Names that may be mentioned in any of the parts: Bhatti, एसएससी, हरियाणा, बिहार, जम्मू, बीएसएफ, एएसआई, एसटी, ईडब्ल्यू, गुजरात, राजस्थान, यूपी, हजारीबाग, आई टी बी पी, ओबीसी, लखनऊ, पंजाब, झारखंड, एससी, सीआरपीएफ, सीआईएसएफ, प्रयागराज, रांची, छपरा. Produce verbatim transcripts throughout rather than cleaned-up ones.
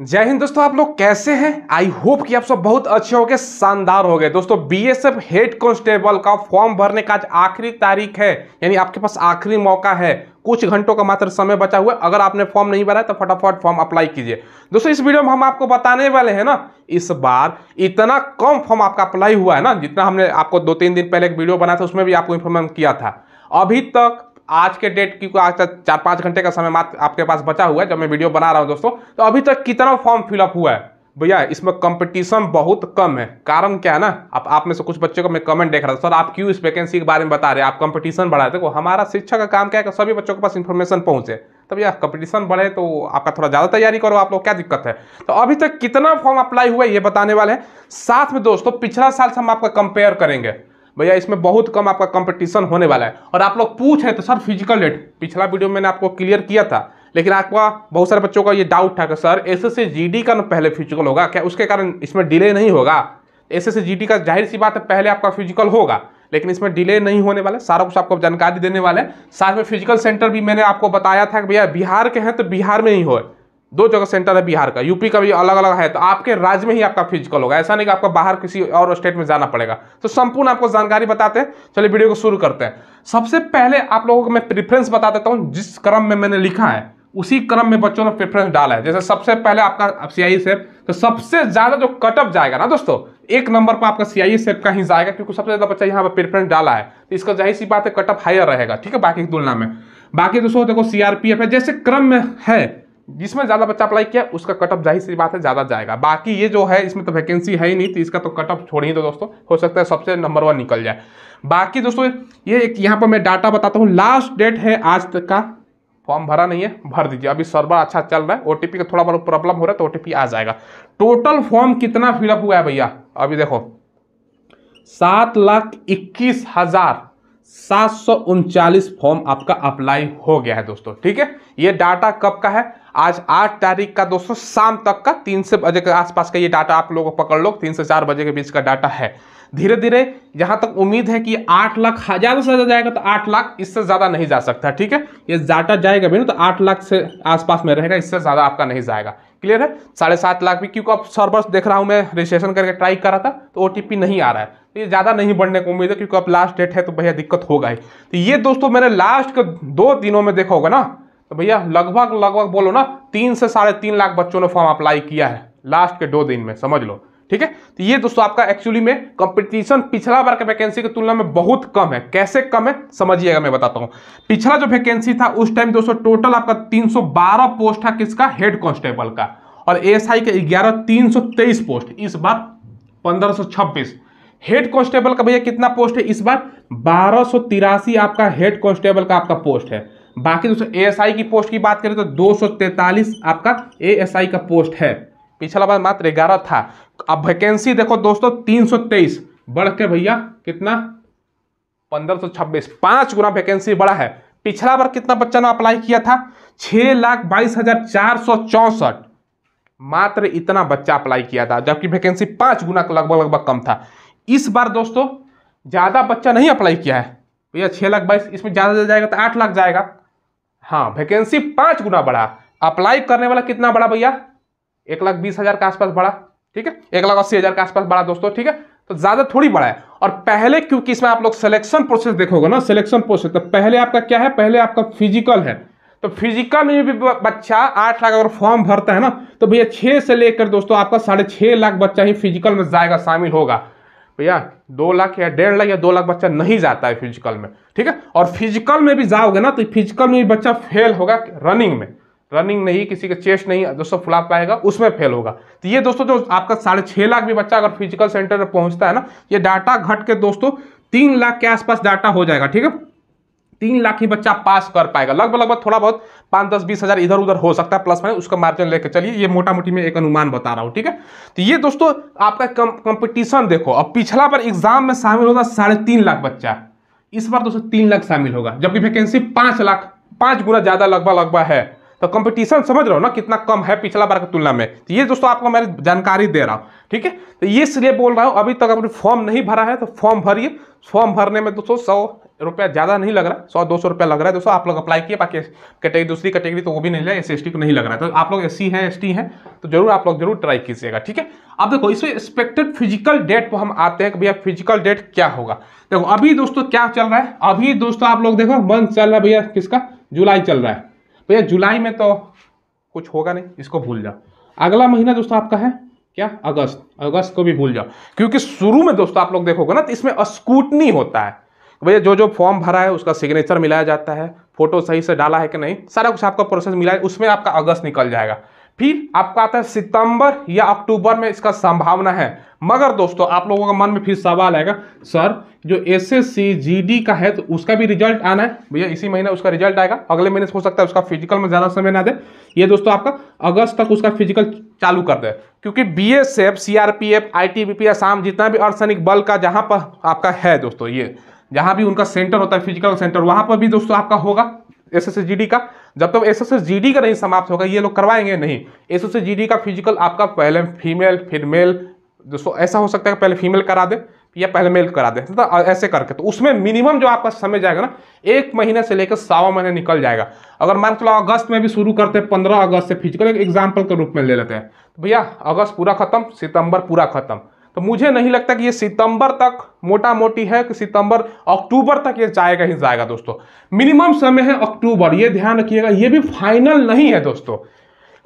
जय हिंद दोस्तों, आप लोग कैसे हैं। आई होप कि आप सब बहुत अच्छे हो गए, शानदार हो गए। दोस्तों बीएसएफ हेड कांस्टेबल का फॉर्म भरने का आज आखिरी तारीख है, यानी आपके पास आखिरी मौका है, कुछ घंटों का मात्र समय बचा हुआ है। अगर आपने फॉर्म नहीं भरा है तो फटाफट फॉर्म अप्लाई कीजिए। दोस्तों इस वीडियो में हम आपको बताने वाले हैं ना, इस बार इतना कम फॉर्म आपका अप्लाई हुआ है ना, जितना हमने आपको दो तीन दिन पहले एक वीडियो बनाया था उसमें भी आपको इन्फॉर्म किया था। अभी तक आज के डेट की आज चार पाँच घंटे का समय मात्र आपके पास बचा हुआ है जब मैं वीडियो बना रहा हूं दोस्तों, तो अभी तक कितना फॉर्म फिलअप हुआ है। भैया इसमें कंपटीशन बहुत कम है। कारण क्या है ना, आप, आप में से कुछ बच्चों को मैं कमेंट देख रहा था, सर आप क्यों इस वैकेंसी के बारे में बता रहे हैं, आप कंपटीशन बढ़ा रहे। देखो हमारा शिक्षा का काम क्या है कि सभी बच्चों के पास इन्फॉर्मेशन पहुंचे। तो भैया कंपटीशन बढ़े तो आपका थोड़ा ज़्यादा तैयारी करो आप लोग, क्या दिक्कत है। तो अभी तक कितना फॉर्म अप्लाई हुआ है ये बताने वाले हैं। साथ में दोस्तों पिछला साल से हम आपका कंपेयर करेंगे। भैया इसमें बहुत कम आपका कंपटीशन होने वाला है। और आप लोग पूछ रहे तो सर फिजिकल डेट, पिछला वीडियो में मैंने आपको क्लियर किया था, लेकिन आपका बहुत सारे बच्चों का ये डाउट था कि सर एसएससी जीडी का पहले फिजिकल होगा क्या, उसके कारण इसमें डिले नहीं होगा। एसएससी जीडी का जाहिर सी बात है पहले आपका फिजिकल होगा, लेकिन इसमें डिले नहीं होने वाला। सारा कुछ आपको जानकारी देने वाले हैं। साथ में फिजिकल सेंटर भी मैंने आपको बताया था कि भैया बिहार के हैं तो बिहार में ही हो, दो जगह सेंटर है बिहार का, यूपी का भी अलग अलग है, तो आपके राज्य में ही आपका फिजिकल होगा। ऐसा नहीं कि आपको बाहर किसी और स्टेट में जाना पड़ेगा। तो संपूर्ण आपको जानकारी बताते हैं, चलिए वीडियो को शुरू करते हैं। सबसे पहले आप लोगों को मैं प्रेफरेंस बता देता हूं, जिस क्रम में मैंने लिखा है उसी क्रम में बच्चों ने प्रेफरेंस डाला है। जैसे सबसे पहले आपका सीआईएसएफ, तो सबसे ज्यादा जो कट ऑफ जाएगा ना दोस्तों, एक नंबर पर आपका सीआईएसएफ का ही जाएगा, क्योंकि सबसे ज्यादा बच्चा यहाँ पर प्रेफरेंस डाला है, तो इसका जाहिर सी बात है कट ऑफ हायर रहेगा, ठीक है, बाकी की तुलना में। बाकी दोस्तों देखो सीआरपीएफ है, जैसे क्रम में है जिसमें ज्यादा बच्चा अप्लाई किया उसका कट ऑफ जाहिर सी बात है ज्यादा जाएगा। बाकी ये जो है इसमें तो वैकेंसी है ही नहीं, तो इसका तो कट ऑफ छोड़ ही दो दोस्तों, हो सकता है सबसे नंबर वन निकल जाए। बाकी दोस्तों ये एक यहाँ पर मैं डाटा बताता हूँ, लास्ट डेट है आज तक का। फॉर्म भरा नहीं है, भर दीजिए, अभी सर्वर अच्छा चल रहा है, ओटीपी का थोड़ा बहुत प्रॉब्लम हो रहा है तो ओटीपी आ जाएगा। टोटल फॉर्म कितना फिलअप हुआ है भैया, अभी देखो सात लाख इक्कीस हजार सात सौ उनचालीस फॉर्म आपका अप्लाई हो गया है दोस्तों, ठीक है। ये डाटा कब का है, आज आठ तारीख का दोस्तों शाम तक का, तीन से बजे के आसपास का ये डाटा आप लोगों को पकड़ लो, तीन से चार बजे के बीच का डाटा है। धीरे धीरे जहां तक उम्मीद है कि आठ लाख ज्यादा से ज्यादा जाएगा, तो आठ लाख इससे ज्यादा नहीं जा सकता, ठीक है। ये डाटा जाएगा भी ना तो आठ लाख से आसपास में रहेगा, इससे ज्यादा आपका नहीं जाएगा, क्लियर है। साढ़े सात लाख भी, क्योंकि आप सर्वर देख रहा हूं मैं, रजिस्ट्रेशन करके ट्राई कर रहा था तो ओटीपी नहीं आ रहा है, तो ये ज़्यादा नहीं बढ़ने को उम्मीद है, क्योंकि अब लास्ट डेट है तो भैया दिक्कत होगा ही। तो ये दोस्तों मैंने लास्ट के दो दिनों में देखा होगा ना, तो भैया लगभग लगभग बोलो ना तीन से साढ़े तीन लाख बच्चों ने फॉर्म अप्लाई किया है लास्ट के दो दिन में, समझ लो, ठीक है। तो ये दोस्तों आपका एक्चुअली में कंपटीशन पिछला बार के वैकेंसी की तुलना में बहुत कम है। कैसे कम है समझिएगा, मैं बताता हूं। पिछला जो वैकेंसी था उस टाइम दोस्तों टोटल आपका तीन सौ बारह पोस्ट था, किसका, हेड कांस्टेबल का, और एएसआई के ग्यारह तीन सौ तेईस पोस्ट। इस बार पंद्रह सौ छब्बीस। हेड कांस्टेबल का भैया कितना पोस्ट है इस बार, बारह सौ तिरासी आपका हेड कांस्टेबल का आपका पोस्ट है। बाकी दोस्तों एएसआई की पोस्ट की बात करें तो दो सौ तैतालीस आपका एएसआई का पोस्ट है, पिछला बार मात्र ग्यारह था। अब वैकेंसी देखो दोस्तों तीन सौ तेईस बढ़ के भैया कितना पंद्रह सौ छब्बीस, पांच गुना वैकेंसी बढ़ा है। पिछला बार कितना बच्चा ने अप्लाई किया था, छह लाख बाईस हजार चार सौ चौसठ, मात्र इतना बच्चा अप्लाई किया था, जबकि वैकेंसी पांच गुना लगभग लगभग कम था। इस बार दोस्तों ज्यादा बच्चा नहीं अप्लाई किया है भैया, छह लाख बाईस, इसमें ज्यादा जाएगा तो आठ लाख जाएगा। हाँ, वैकेंसी पांच गुना बढ़ा, अप्लाई करने वाला कितना बढ़ा भैया, एक लाख बीस हजार के आसपास बढ़ा, ठीक है, एक लाख अस्सी हजार के आसपास बढ़ा दोस्तों, ठीक है। तो ज्यादा थोड़ी बढ़ा है। और पहले क्योंकि इसमें आप लोग सिलेक्शन प्रोसेस देखोगे ना, सिलेक्शन प्रोसेस, तो पहले आपका क्या है, पहले आपका फिजिकल है, तो फिजिकल में भी बच्चा आठ लाख अगर फॉर्म भरता है ना, तो भैया छह से लेकर दोस्तों आपका साढ़े छह लाख बच्चा ही फिजिकल में जाएगा, शामिल होगा। भैया दो लाख या डेढ़ लाख या दो लाख बच्चा नहीं जाता है फिजिकल में, ठीक है। और फिजिकल में भी जाओगे ना तो फिजिकल में भी बच्चा फेल होगा, रनिंग में, रनिंग नहीं, किसी का चेस्ट नहीं दोस्तों फुला पाएगा, उसमें फेल होगा। तो ये दोस्तों जो आपका साढ़े छह लाख भी बच्चा अगर फिजिकल सेंटर में पहुंचता है ना, ये डाटा घट के दोस्तों तीन लाख के आसपास डाटा हो जाएगा, ठीक है। तीन लाख ही बच्चा पास कर पाएगा, लगभग लगभग थोड़ा बहुत पाँच दस बीस हजार इधर उधर हो सकता है, प्लस माइनस उसका मार्जिन लेकर चलिए, ये मोटा मोटी मैं एक अनुमान बता रहा हूँ, ठीक है। तो ये दोस्तों आपका कंपटीशन देखो, अब पिछला बार एग्जाम में शामिल होगा साढ़े तीन लाख बच्चा, इस बार दोस्तों तीन लाख शामिल होगा, जबकि वैकेंसी पाँच लाख पाँच गुना ज़्यादा लगभग लगभग है। तो कंपटीशन समझ रहे हो ना कितना कम है पिछला बार की तुलना में। तो ये दोस्तों आपको मैं जानकारी दे रहा हूँ, ठीक है। तो ये इसलिए बोल रहा हूँ, अभी तक आपने फॉर्म नहीं भरा है तो फॉर्म भरिए। फॉर्म भरने में दोस्तों सौ रुपया ज़्यादा नहीं लग रहा है, सौ दो सौ रुपया लग रहा है दोस्तों, आप लोग अप्लाई किए। बाकी कैटेगरी दूसरी कैटेगरी तो वो भी नहीं लगा, एस सी एस टी को नहीं लग रहा है, तो आप लोग एस सी हैं एस टी हैं तो जरूर आप लोग जरूर ट्राई कीजिएगा। ठीक है, अब देखो इसमें एक्सपेक्टेड फिजिकल डेट पर हम आते हैं कि भैया फिजिकल डेट क्या होगा। देखो अभी दोस्तों क्या चल रहा है, अभी दोस्तों आप लोग देखो मंथ चल रहा है भैया किसका, जुलाई चल रहा है। भैया जुलाई में तो कुछ होगा नहीं, इसको भूल जाओ। अगला महीना दोस्तों आपका है क्या, अगस्त, अगस्त को भी भूल जाओ, क्योंकि शुरू में दोस्तों आप लोग देखोगे ना तो इसमें स्क्रूटनी होता है। भैया जो जो फॉर्म भरा है उसका सिग्नेचर मिलाया जाता है, फोटो सही से डाला है कि नहीं, सारा कुछ आपका प्रोसेस मिला है, उसमें आपका अगस्त निकल जाएगा। फिर आपका आता है सितंबर या अक्टूबर में इसका संभावना है। मगर दोस्तों आप लोगों का मन में फिर सवाल आएगा, सर जो एसएससी जीडी का है तो उसका भी रिजल्ट आना है। भैया इसी महीने उसका रिजल्ट आएगा, अगले महीने हो सकता है उसका फिजिकल में ज़्यादा समय ना दे, ये दोस्तों आपका अगस्त तक उसका फिजिकल चालू कर दे, क्योंकि बीएसएफ, सीआरपीएफ, आई टी बी पी Assam जितना भी अर्धसैनिक बल का जहाँ पर आपका है दोस्तों, ये जहाँ भी उनका सेंटर होता है फिजिकल सेंटर, वहाँ पर भी दोस्तों आपका होगा एसएससी जीडी का। जब तक एसएससी जीडी का नहीं समाप्त होगा, ये लोग करवाएंगे नहीं। एसएससी जीडी का फिजिकल आपका पहले फीमेल फिर मेल, दोस्तों ऐसा हो सकता है पहले फीमेल करा दे या पहले मेल करा दे, तो ऐसे करके तो उसमें मिनिमम जो आपका समय जाएगा ना, एक महीने से लेकर सावा महीने निकल जाएगा। अगर मान चलो अगस्त में भी शुरू करते हैं, पंद्रह अगस्त से फिजिकल एक एग्जाम्पल के रूप में ले लेते हैं, तो भैया अगस्त पूरा खत्म, सितंबर पूरा खत्म। तो मुझे नहीं लगता कि ये सितंबर तक, मोटा मोटी है कि सितंबर अक्टूबर तक ये जाएगा ही जाएगा दोस्तों। मिनिमम समय है अक्टूबर, ये ध्यान रखिएगा, ये भी फाइनल नहीं है दोस्तों,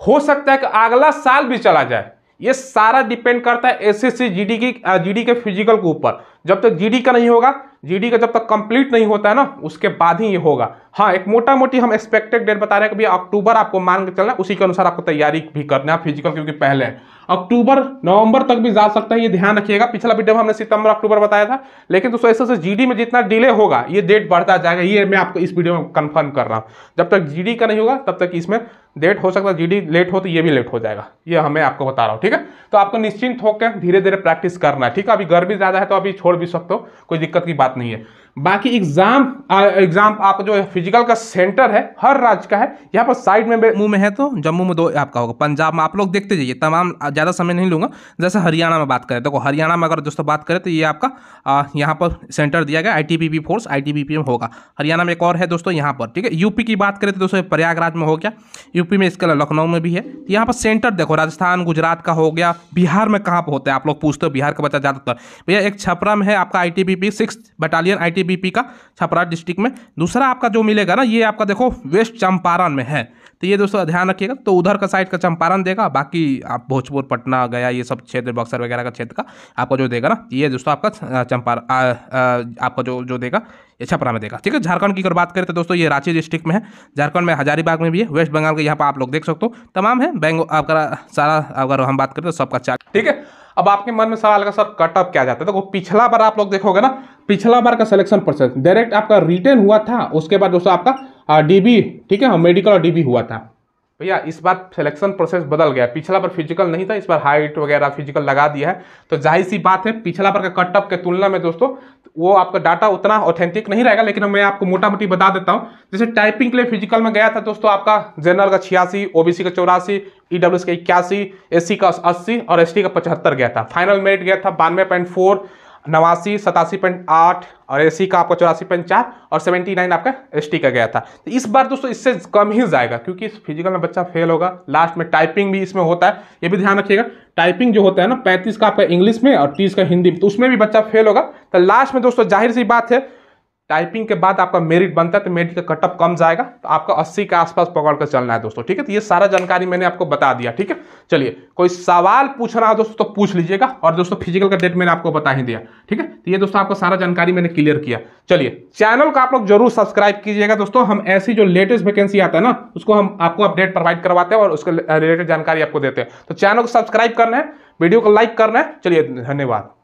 हो सकता है कि अगला साल भी चला जाए। ये सारा डिपेंड करता है एसएससी जीडी की जीडी के फिजिकल के ऊपर। जब तक जीडी का नहीं होगा, जीडी का जब तक कंप्लीट नहीं होता है ना, उसके बाद ही ये होगा। हाँ, एक मोटा मोटी हम एक्सपेक्टेड डेट बता रहे हैं कि भैया अक्टूबर आपको मान के चलना, उसी के अनुसार आपको तैयारी भी करना है फिजिकल, क्योंकि पहले अक्टूबर नवंबर तक भी जा सकता है, ये ध्यान रखिएगा। पिछला वीडियो हमने सितंबर अक्टूबर बताया था, लेकिन दोस्तों एसएससी जीडी में जितना डिले होगा ये डेट बढ़ता जाएगा, ये मैं आपको इस वीडियो में कन्फर्म कर रहा हूँ। जब तक जीडी का नहीं होगा तब तक इसमें डेट हो सकता है, जीडी लेट हो तो ये भी लेट हो जाएगा, ये हमें आपको बता रहा हूँ। ठीक है, तो आपको निश्चिंत होकर धीरे धीरे प्रैक्टिस करना है। ठीक है, अभी गर्मी ज़्यादा है तो अभी छोड़ भी सकते हो, कोई दिक्कत की बात नहीं है। बाकी एग्जाम एग्जाम आपका जो फिजिकल का सेंटर है हर राज्य का है, यहाँ पर साइड में जम्मू में है तो जम्मू में दो आपका होगा, पंजाब में आप लोग देखते जाइए, तमाम ज़्यादा समय नहीं लूँगा। जैसे हरियाणा में बात करें, देखो हरियाणा में अगर दोस्तों बात करें तो ये आपका आ, यहाँ पर सेंटर दिया गया आई टी बी पी force, आई टी बी पी में होगा। हरियाणा में एक और है दोस्तों यहाँ पर। ठीक है, यूपी की बात करें तो दोस्तों प्रयागराज में हो गया, यूपी में इसके लखनऊ में भी है। यहाँ पर सेंटर देखो राजस्थान गुजरात का हो गया। बिहार में कहाँ पर होता है, आप लोग पूछते हो बिहार का बच्चा ज़्यादातर, भैया एक छपरा में है आपका आई टी बी पी six battalion आई टी बी पी का, छपरा डिस्ट्रिक्ट में। दूसरा आपका जो मिलेगा ना, ये आपका देखो वेस्ट चंपारण में है, तो ये दोस्तों ध्यान रखिएगा, तो उधर का साइड का चंपारण देगा। बाकी आप भोजपुर पटना गया ये सब क्षेत्र, बक्सर वगैरह का क्षेत्र का आपको जो देगा ना, ये दोस्तों आपका चंपारण आपका जो जो देगा ये छपरा में देगा। ठीक है, झारखंड की अगर बात करें तो दोस्तों ये रांची डिस्ट्रिक्ट में है, झारखंड में हजारीबाग में भी है, वेस्ट बंगाल के यहाँ पर आप लोग देख सकते हो, तमाम है। बैंक आपका सारा अगर हम बात करें तो सबका चार्ट। ठीक है, अब आपके मन में सवाल का सर कटअप क्या जाता है, देखो पिछला बार आप लोग देखोगे ना, पिछला बार का सिलेक्शन प्रोसेस डायरेक्ट आपका रिटर्न हुआ था, उसके बाद दोस्तों आपका डीबी, ठीक है, मेडिकल और डीबी हुआ था। भैया इस बार सिलेक्शन प्रोसेस बदल गया, पिछला बार फिजिकल नहीं था, इस बार हाइट वगैरह फिजिकल लगा दिया है, तो जाहिर सी बात है पिछला बार का कटअप के तुलना में दोस्तों वो आपका डाटा उतना ऑथेंटिक नहीं रहेगा। लेकिन मैं आपको मोटा मोटी बता देता हूँ, जैसे टाइपिंग के लिए फिजिकल में गया था दोस्तों आपका जनरल का छियासी, ओबीसी का चौरासी, ईडब्ल्यू का इक्यासी, एससी का अस्सी और एसटी का पचहत्तर गया था। फाइनल मेरिट गया था बानवे पॉइंट फोर नवासी सतासी पॉइंट आठ और एससी का आपका चौरासी पॉइंट चार और सेवेंटी नाइन आपका एसटी का गया था। तो इस बार दोस्तों इससे कम ही जाएगा, क्योंकि इस फिजिकल में बच्चा फेल होगा। लास्ट में टाइपिंग भी इसमें होता है, ये भी ध्यान रखिएगा, टाइपिंग जो होता है ना पैंतीस का आपका इंग्लिश में और तीस का हिंदी, तो उसमें भी बच्चा फेल होगा। तो लास्ट में दोस्तों जाहिर सी बात है टाइपिंग के बाद आपका मेरिट बनता है, तो मेरिट का कटअप कम जाएगा, तो आपका अस्सी के आसपास पकड़ कर चलना है दोस्तों। ठीक है, तो ये सारा जानकारी मैंने आपको बता दिया। ठीक है, चलिए कोई सवाल पूछना हो दोस्तों तो पूछ लीजिएगा, और दोस्तों फिजिकल का डेट मैंने आपको बता ही दिया। ठीक है, तो ये दोस्तों आपको सारा जानकारी मैंने क्लियर किया। चलिए चैनल को आप लोग जरूर सब्सक्राइब कीजिएगा दोस्तों, हम ऐसी जो लेटेस्ट वैकेंसी आता है ना उसको हम आपको अपडेट प्रोवाइड करवाते हैं और उसके रिलेटेड जानकारी आपको देते हैं। तो चैनल को सब्सक्राइब करना है, वीडियो को लाइक करना है। चलिए धन्यवाद।